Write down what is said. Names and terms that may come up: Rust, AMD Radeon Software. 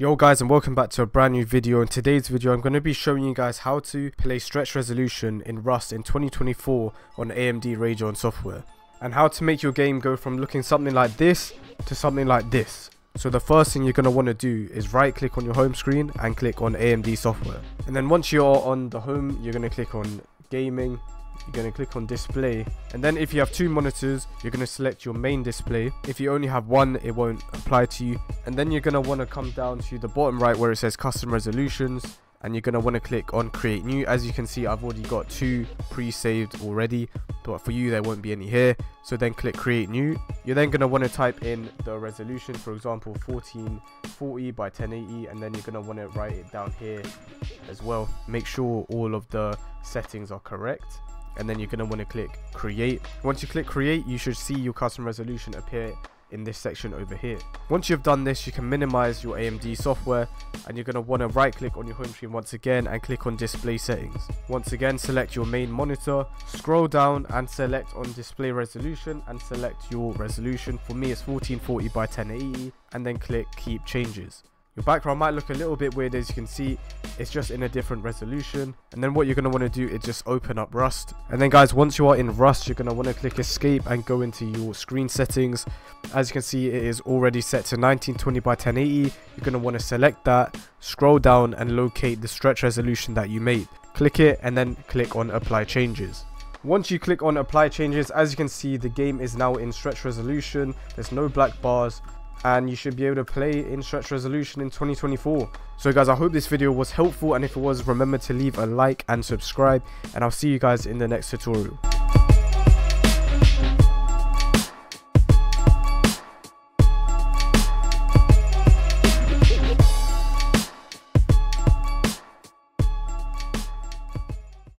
Yo guys, and welcome back to a brand new video. In today's video I'm going to be showing you guys how to play stretch resolution in Rust in 2024 on AMD Radeon software, and how to make your game go from looking something like this to something like this. So the first thing you're going to want to do is right click on your home screen and click on AMD software, and then once you're on the home you're going to click on gaming, you're going to click on display, and then if you have two monitors you're going to select your main display. If you only have one it won't apply to you, and then you're going to want to come down to the bottom right where it says custom resolutions, and you're going to want to click on create new. As you can see, I've already got two pre-saved already, but for you there won't be any here, so then click create new. You're then going to want to type in the resolution, for example 1440 by 1080, and then you're going to want to write it down here as well. Make sure all of the settings are correct, and then you're going to want to click create. Once you click create, you should see your custom resolution appear in this section over here. Once you've done this, you can minimize your AMD software, and you're going to want to right click on your home screen once again and click on display settings. Once again, select your main monitor, scroll down and select on display resolution and select your resolution. For me it's 1440 by 1080, and then click keep changes. Your background might look a little bit weird, as you can see it's just in a different resolution, and then what you're going to want to do is just open up Rust, and then guys, once you are in Rust you're going to want to click escape and go into your screen settings. As you can see it is already set to 1920 by 1080, you're going to want to select that, scroll down and locate the stretch resolution that you made, click it and then click on apply changes. Once you click on apply changes, as you can see the game is now in stretch resolution, there's no black bars, and you should be able to play in stretch resolution in 2024. So guys, I hope this video was helpful, and if it was, remember to leave a like and subscribe, and I'll see you guys in the next tutorial.